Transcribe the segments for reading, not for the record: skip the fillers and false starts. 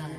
blood.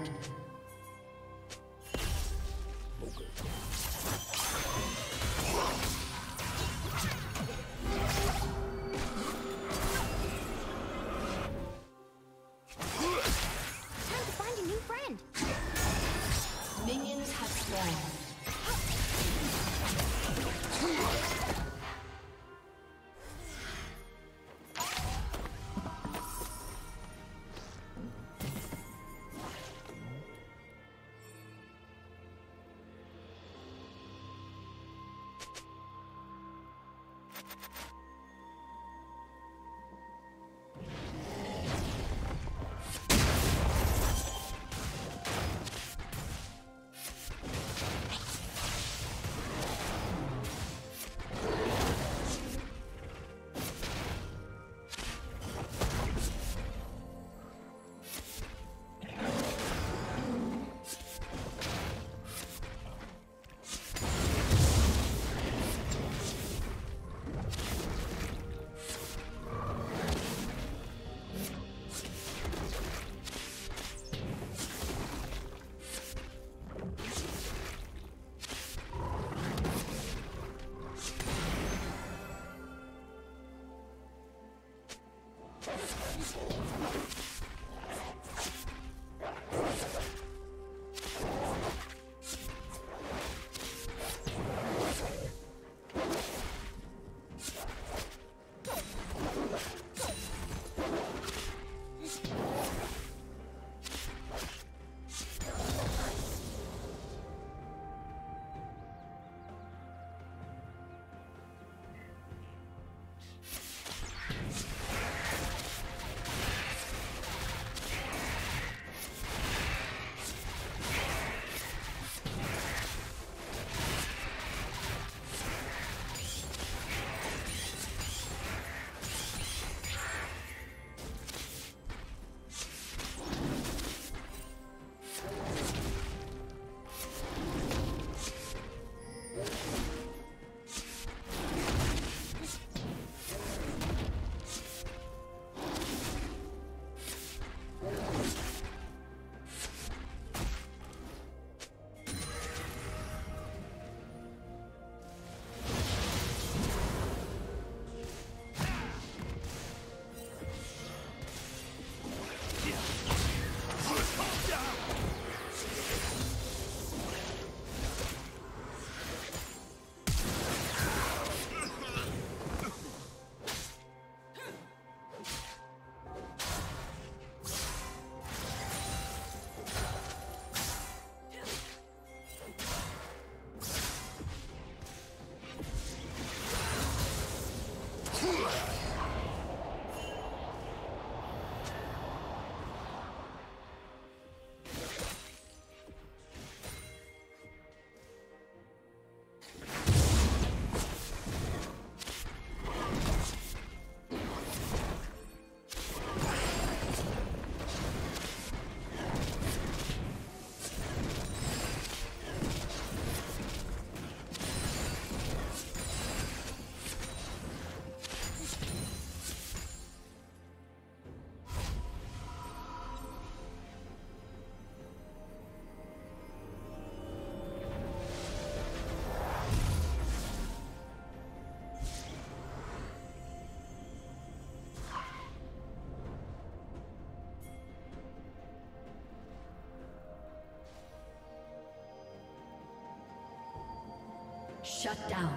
Shut down.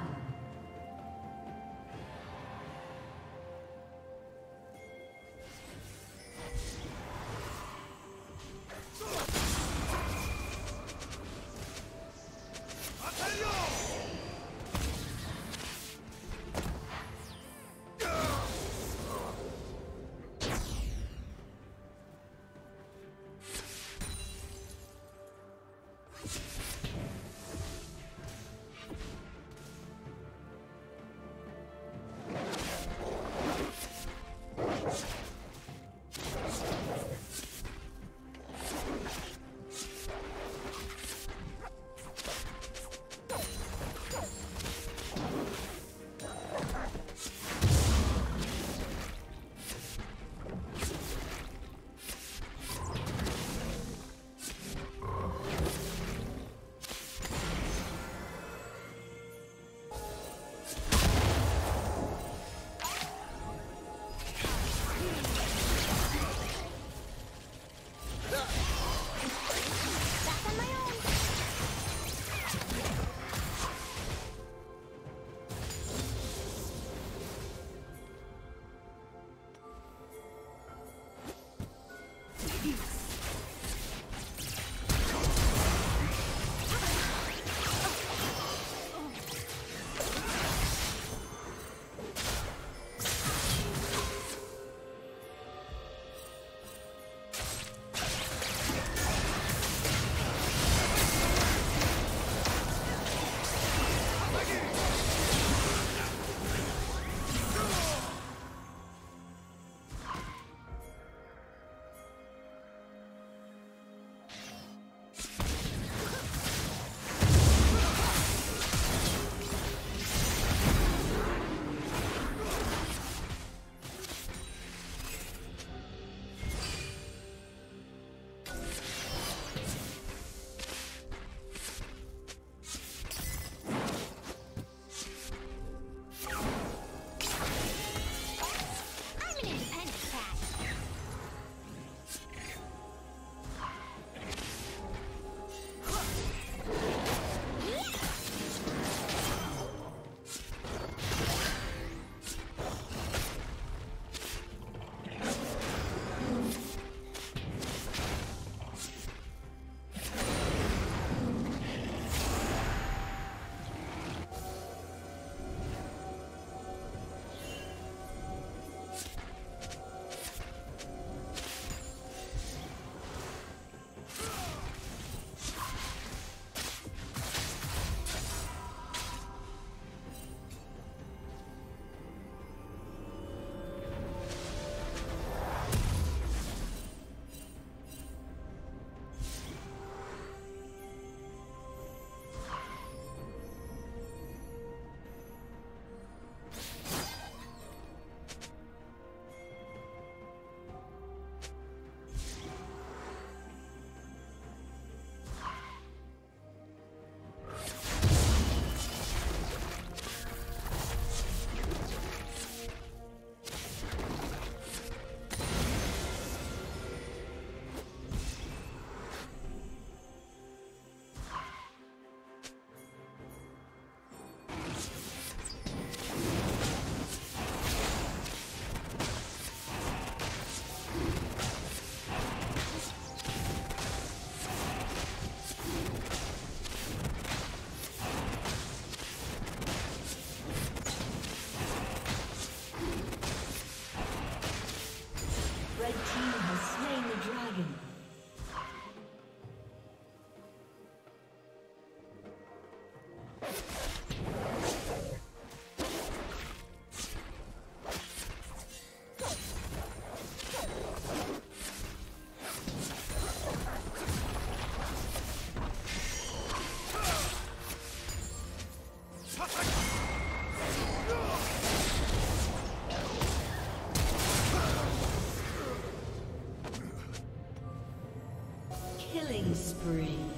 Killing spree.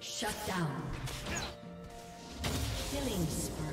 Shut down. Killing spree.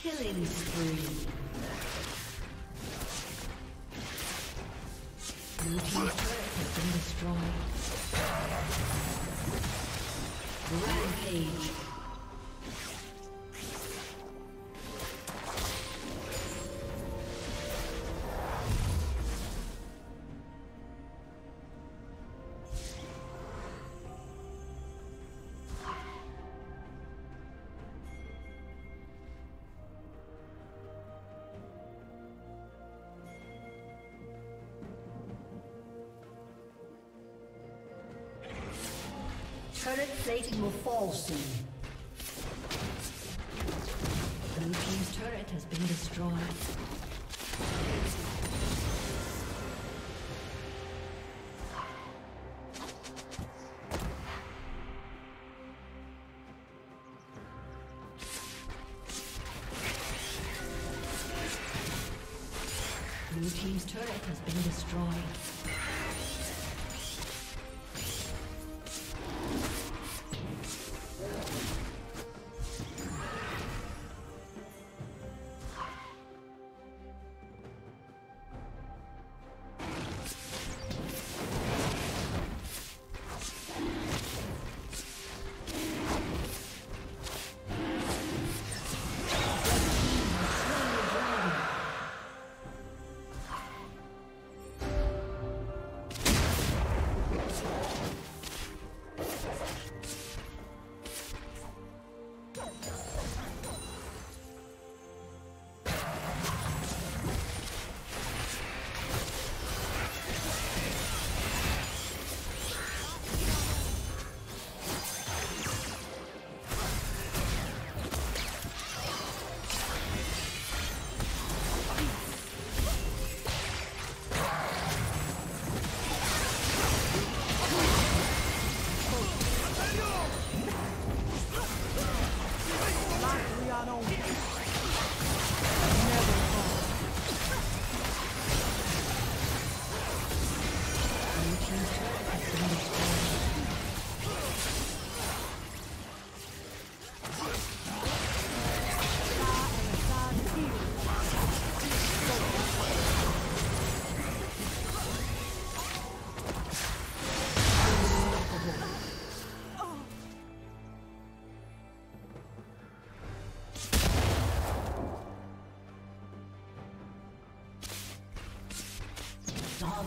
Killing spree. Blue team's turret has been destroyed. Rampage. Current plating will fall soon. Blue team's turret has been destroyed. Blue team's turret has been destroyed.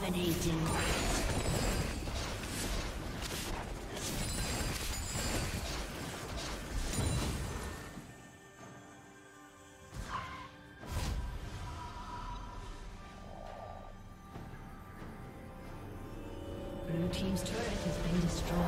Dominating. Blue team's turret has been destroyed.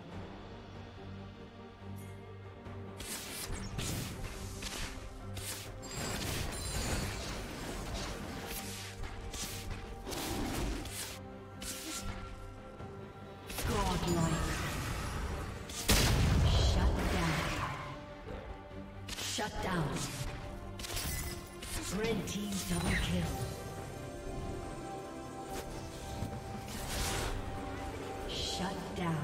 Godlike. Shut down. Shut down. Red team double kill. Shut down.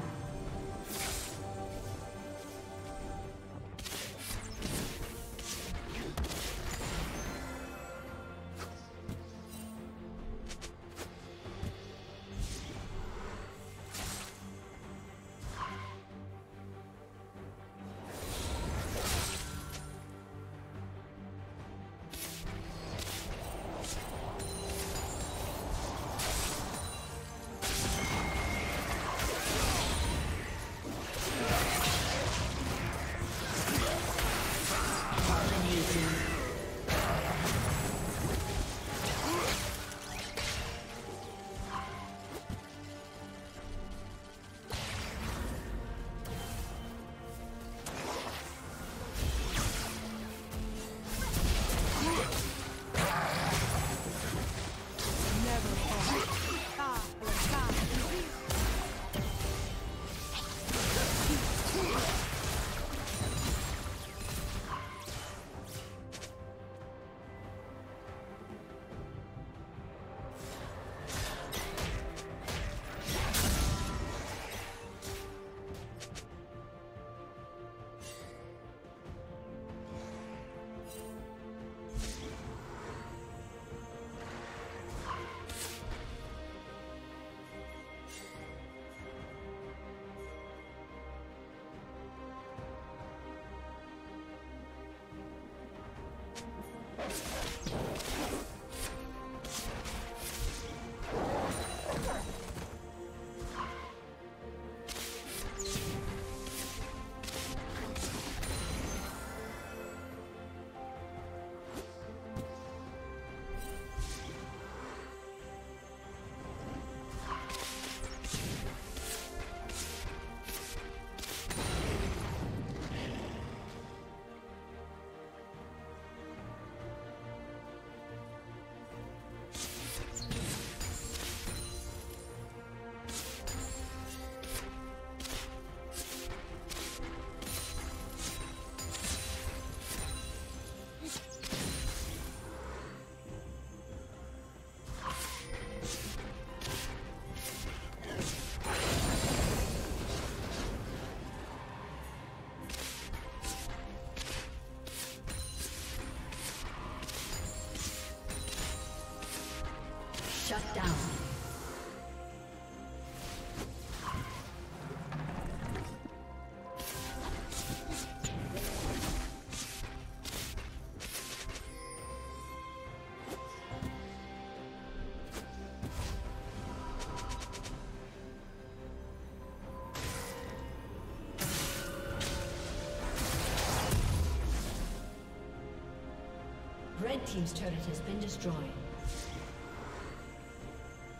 Red team's turret has been destroyed.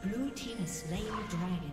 Blue team has slain the dragon.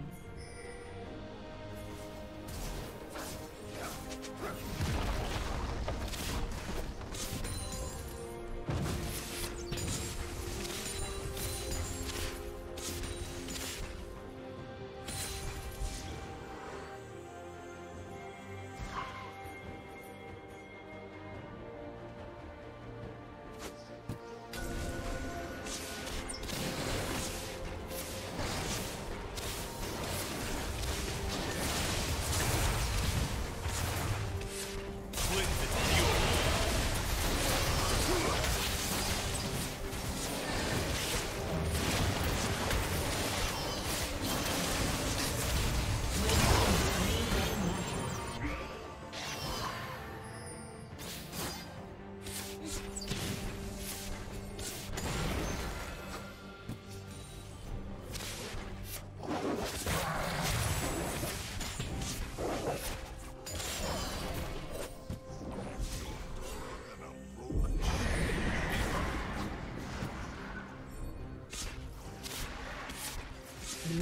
Blue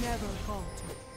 Never falter.